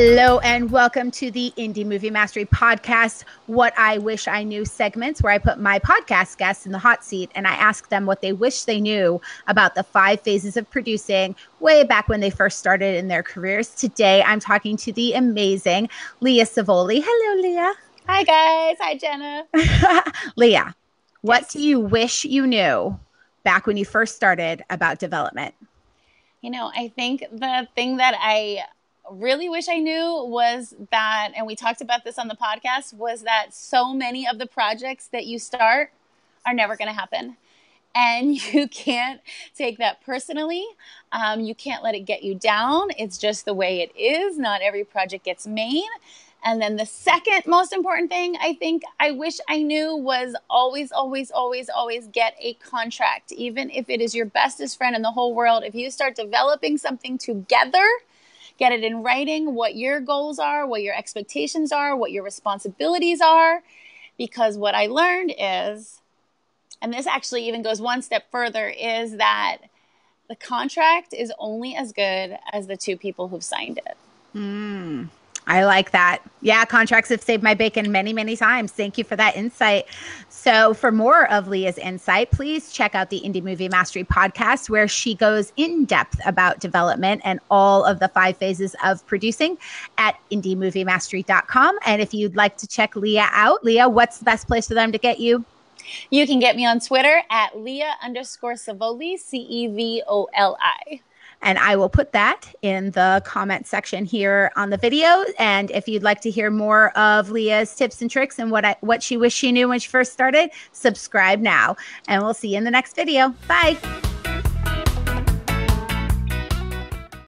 Hello and welcome to the Indie Movie Mastery podcast, What I Wish I Knew segments, where I put my podcast guests in the hot seat and I ask them what they wish they knew about the 5 phases of producing way back when they first started in their careers. Today, I'm talking to the amazing Leah Cevoli. Hello, Leah. Hi, guys. Hi, Jenna. Leah, what do you wish you knew back when you first started about development? You know, I think the thing that I really wish I knew was that, and we talked about this on the podcast, was that so many of the projects that you start are never going to happen. And you can't take that personally. You can't let it get you down. It's just the way it is. Not every project gets made. And then the second most important thing I think I wish I knew was always, always, always, always get a contract. Even if it is your bestest friend in the whole world, if you start developing something together, get it in writing, what your goals are, what your expectations are, what your responsibilities are. Because what I learned is, and this actually even goes one step further, is that the contract is only as good as the two people who've signed it. I like that. Yeah, contracts have saved my bacon many, many times. Thank you for that insight. So for more of Leah's insight, please check out the Indie Movie Mastery podcast, where she goes in depth about development and all of the 5 phases of producing at indiemoviemastery.com. And if you'd like to check Leah out, Leah, what's the best place for them to get you? You can get me on Twitter at Leah_Cevoli, C-E-V-O-L-I. And I will put that in the comment section here on the video. And if you'd like to hear more of Leah's tips and tricks and what she wished she knew when she first started, subscribe now. And we'll see you in the next video. Bye.